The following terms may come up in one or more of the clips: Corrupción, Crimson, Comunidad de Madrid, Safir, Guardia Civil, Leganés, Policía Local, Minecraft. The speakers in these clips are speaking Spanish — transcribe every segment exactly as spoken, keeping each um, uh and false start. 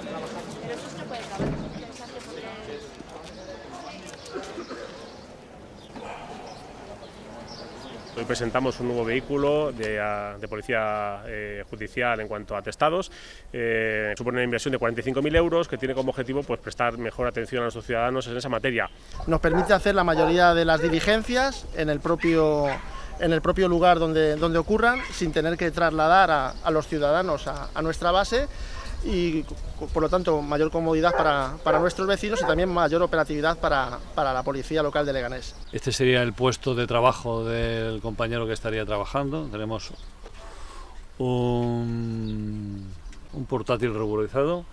Pero eso se puede trabajar. Hoy presentamos un nuevo vehículo de, de policía eh, judicial en cuanto a atestados. Eh, supone una inversión de cuarenta y cinco mil euros que tiene como objetivo pues, prestar mejor atención a nuestros ciudadanos en esa materia. Nos permite hacer la mayoría de las diligencias en el propio, en el propio lugar donde, donde ocurran, sin tener que trasladar a, a los ciudadanos a, a nuestra base, y por lo tanto mayor comodidad para, para nuestros vecinos y también mayor operatividad para, para la policía local de Leganés. Este sería el puesto de trabajo del compañero que estaría trabajando. Tenemos un, un portátil ruborizado,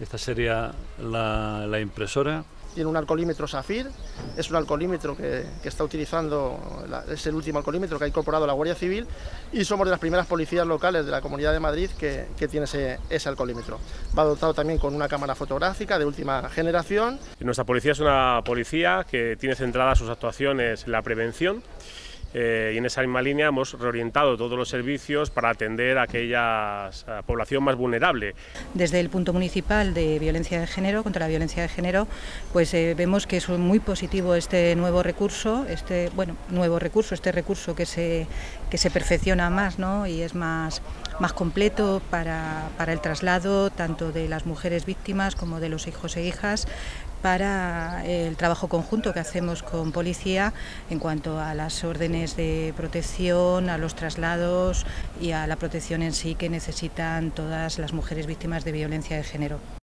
esta sería la, la impresora. Tiene un alcoholímetro Safir, es un alcoholímetro que, que está utilizando, la, es el último alcoholímetro que ha incorporado la Guardia Civil, y somos de las primeras policías locales de la Comunidad de Madrid que, que tiene ese, ese alcoholímetro. Va dotado también con una cámara fotográfica de última generación. Nuestra policía es una policía que tiene centradas sus actuaciones en la prevención. Eh, y en esa misma línea hemos reorientado todos los servicios para atender a aquella población más vulnerable. Desde el punto municipal de violencia de género, contra la violencia de género, pues eh, vemos que es muy positivo este nuevo recurso, este bueno nuevo recurso, este recurso que se que se perfecciona más, ¿no? Y es más más completo para, para el traslado tanto de las mujeres víctimas como de los hijos e hijas, para el trabajo conjunto que hacemos con policía en cuanto a las órdenes de protección, a los traslados y a la protección en sí que necesitan todas las mujeres víctimas de violencia de género.